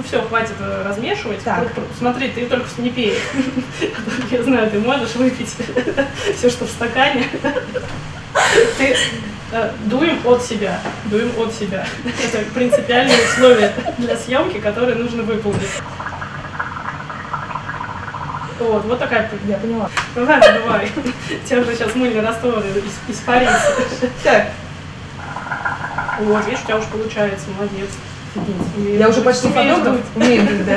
ну все, хватит размешивать. Смотри, ты только не пей. Я знаю, ты можешь выпить все, что в стакане. Ты дуем от себя. Это принципиальные условия для съемки, которые нужно выполнить. Вот, вот такая, я поняла. Давай. Тебя уже сейчас мыльный раствор испарится. Так. Вот, видишь, у тебя уже получается, молодец. Я уже почти подумала. Умею, да?